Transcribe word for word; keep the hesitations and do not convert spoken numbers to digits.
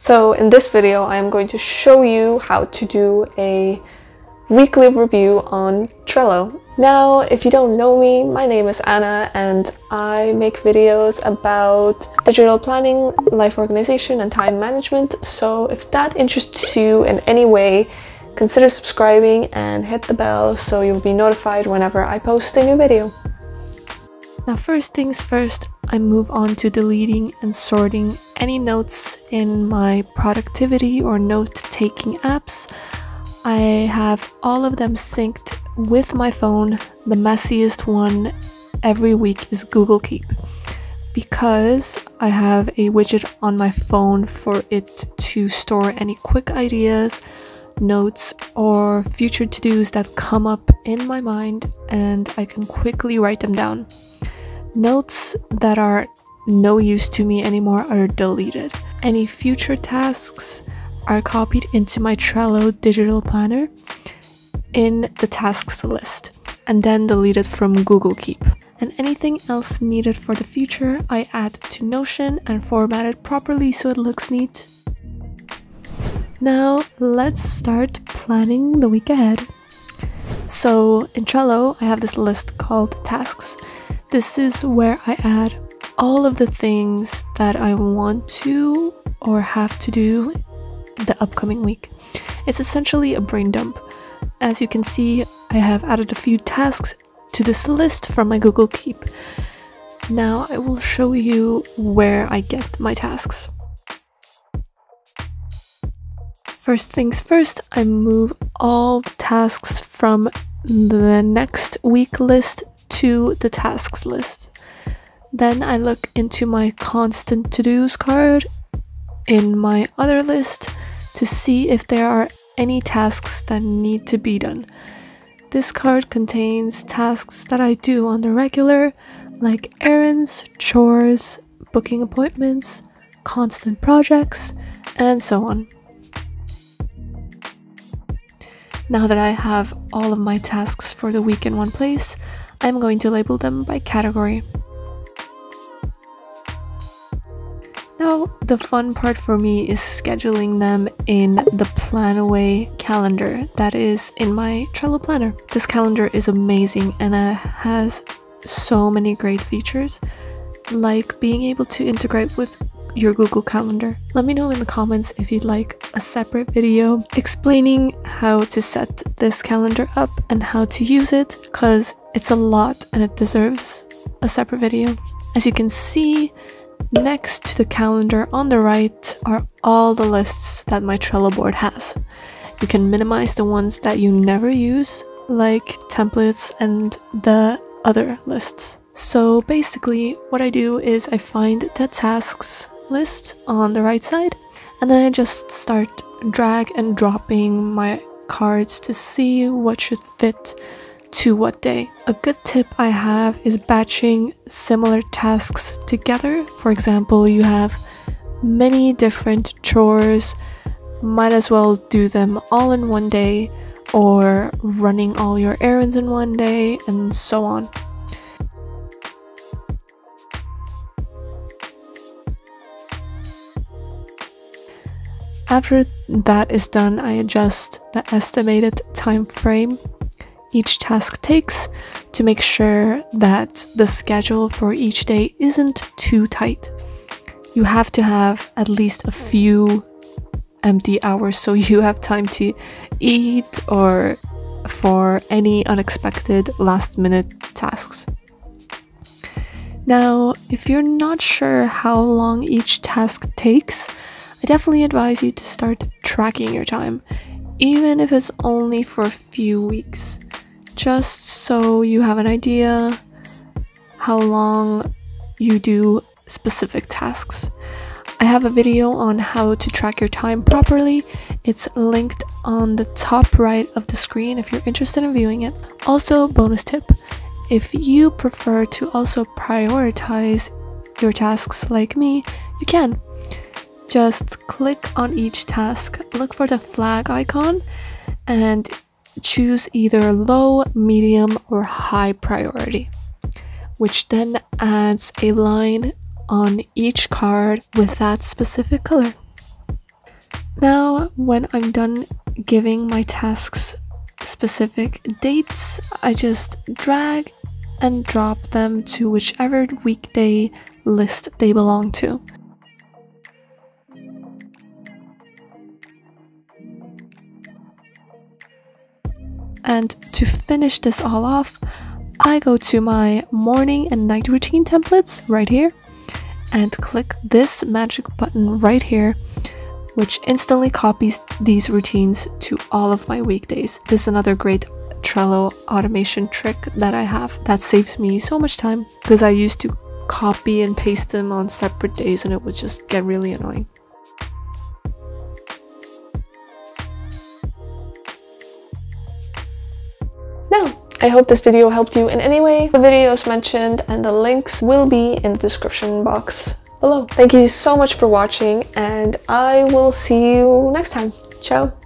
So in this video, I am going to show you how to do a weekly review on Trello. Now, if you don't know me, my name is Anna and I make videos about digital planning, life organization and time management. So if that interests you in any way, consider subscribing and hit the bell so you'll be notified whenever I post a new video. Now, first things first, I move on to deleting and sorting any notes in my productivity or note-taking apps. I have all of them synced with my phone. The messiest one every week is Google Keep, because I have a widget on my phone for it to store any quick ideas, notes, or future to-dos that come up in my mind, and I can quickly write them down. Notes that are no use to me anymore are deleted. Any future tasks are copied into my Trello digital planner in the tasks list and then deleted from Google Keep. And anything else needed for the future, I add to Notion and format it properly so it looks neat. Now let's start planning the week ahead. So in Trello, I have this list called tasks. This is where I add all of the things that I want to or have to do the upcoming week. It's essentially a brain dump. As you can see, I have added a few tasks to this list from my Google Keep. Now I will show you where I get my tasks. First things first, I move all tasks from the next week list to the tasks list. Then I look into my constant to-dos card in my other list to see if there are any tasks that need to be done. This card contains tasks that I do on the regular, like errands, chores, booking appointments, constant projects, and so on. Now that I have all of my tasks for the week in one place, I'm going to label them by category. Now, the fun part for me is scheduling them in the PlanAway calendar that is in my Trello planner. This calendar is amazing and it has so many great features, like being able to integrate with your Google Calendar. Let me know in the comments if you'd like a separate video explaining how to set this calendar up and how to use it, because it's a lot and it deserves a separate video. As you can see, next to the calendar on the right are all the lists that my Trello board has. You can minimize the ones that you never use, like templates and the other lists. So basically what I do is I find the tasks list on the right side, and then I just start drag and dropping my cards to see what should fit to what day. A good tip I have is batching similar tasks together. For example, you have many different chores, might as well do them all in one day, or running all your errands in one day, and so on. After that is done, I adjust the estimated time frame each task takes to make sure that the schedule for each day isn't too tight. You have to have at least a few empty hours so you have time to eat or for any unexpected last minute tasks. Now, if you're not sure how long each task takes, I definitely advise you to start tracking your time, even if it's only for a few weeks, just so you have an idea how long you do specific tasks. I have a video on how to track your time properly. It's linked on the top right of the screen if you're interested in viewing it. Also, bonus tip, if you prefer to also prioritize your tasks like me, you can. Just click on each task, look for the flag icon, and choose either low, medium, or high priority, which then adds a line on each card with that specific color. Now, when I'm done giving my tasks specific dates, I just drag and drop them to whichever weekday list they belong to. And to finish this all off, I go to my morning and night routine templates right here and click this magic button right here, which instantly copies these routines to all of my weekdays. This is another great Trello automation trick that I have that saves me so much time, because I used to copy and paste them on separate days and it would just get really annoying. Now, I hope this video helped you in any way. The videos mentioned and the links will be in the description box below. Thank you so much for watching, and I will see you next time. Ciao!